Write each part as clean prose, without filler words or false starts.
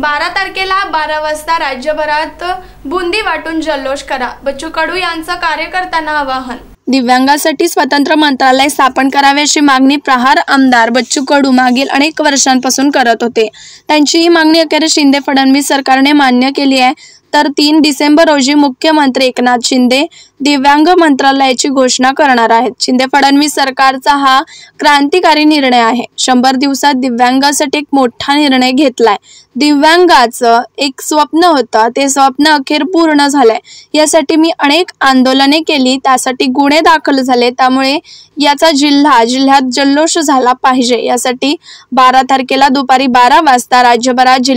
12 तारखेला 12 वाजता राज्यभरात बुंदी वाटून जल्लोष करा, बच्चू कडू यांचं कार्यकर्त्यांना आवाहन। दिव्यांगांसाठी स्वतंत्र मंत्रालय स्थापन करावे अशी मागणी प्रहार आमदार बच्चू कडू मागील अनेक वर्षांपासून करत होते। त्यांची ही मागणी अखेर शिंदे फडणवीस सरकारने मान्य केली आहे। तर 3 डिसेंबर रोजी मुख्यमंत्री एकनाथ शिंदे दिव्यांग मंत्रालयाची घोषणा करणार आहेत। शिंदे फडणवीस सरकारचा हा क्रांतिकारी निर्णय आहे। 100 दिवसात दिव्यांगासाठी एक मोठा निर्णय घेतलाय। दिव्यांगाचं एक स्वप्न होतं, ते स्वप्न अखेर पूर्ण झालंय। यासाठी मी अनेक आंदोलने केली, त्यासाठी गुन्हे दाखल झाले, त्यामुळे याचा जिल्ह्यात जल्लोष झाला पाहिजे। यासाठी 12 तारखेला दुपारी 12 वाजता राज्यभरात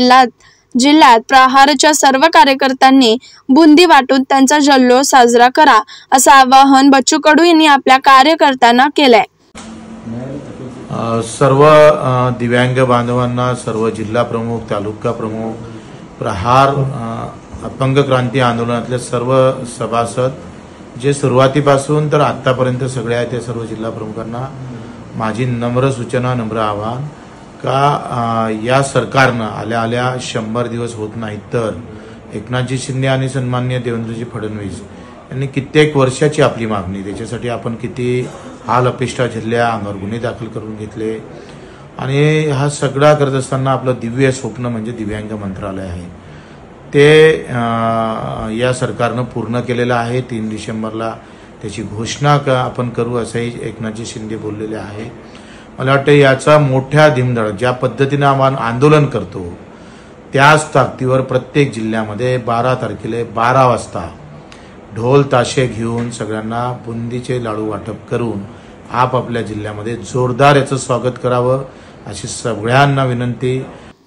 जिल्ह्यात प्रहारच्या सर्व कार्यकर्त्यांनी बुंदी वाटून त्यांचा जल्लोष साजरा करा, असं आवाहन बच्चू कडू यांनी आपल्या कार्यकर्त्यांना केलंय। सर्व दिव्यांग बांधवांना, सर्व जिल्हा प्रमुख, तालुका प्रमुख, प्रहार अपंग क्रांती आंदोलनातले सर्व सभासद जे सुरुवातीपासून तर आतापर्यंत सगळे आहेत, ते सर्व जिल्हा प्रमुखांना माझी नम्र सूचना, नम्र आवाहन का या सरकारनं आल्या आल्या 100 दिवस होत नाही तर एकनाथजी शिंदे आणि सन्माननीय देवेंद्रजी फडणवीस यांनी कित्येक वर्षाची आपली मागणी, त्याच्यासाठी आपण किती हाल अपेष्टा झेलल्या, अंगावर गुन्हे दाखल करून घेतले आणि हा सगळा करत असताना आपलं दिव्य स्वप्न म्हणजे दिव्यांग मंत्रालय आहे ते या सरकारनं पूर्ण केलेलं आहे। 3 डिसेंबरला त्याची घोषणा आपण करू असंही एकनाथजी शिंदे बोललेले आहे। मला वाटतं याचा मोठ्या धीमधड ज्या पद्धतीने आपण आंदोलन करतो त्याच ताकदीवर प्रत्येक जिल्ह्यामध्ये 12 तारखेला 12 वाजता ढोल ताशे घेऊन सगळ्यांना बुंदीचे लाडू वाटप करून आपापल्या जिल्ह्यामध्ये जोरदार याचं स्वागत करावं अशी सगळ्यांना विनंती।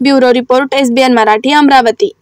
Bureau report SBN Marathi, Amravati.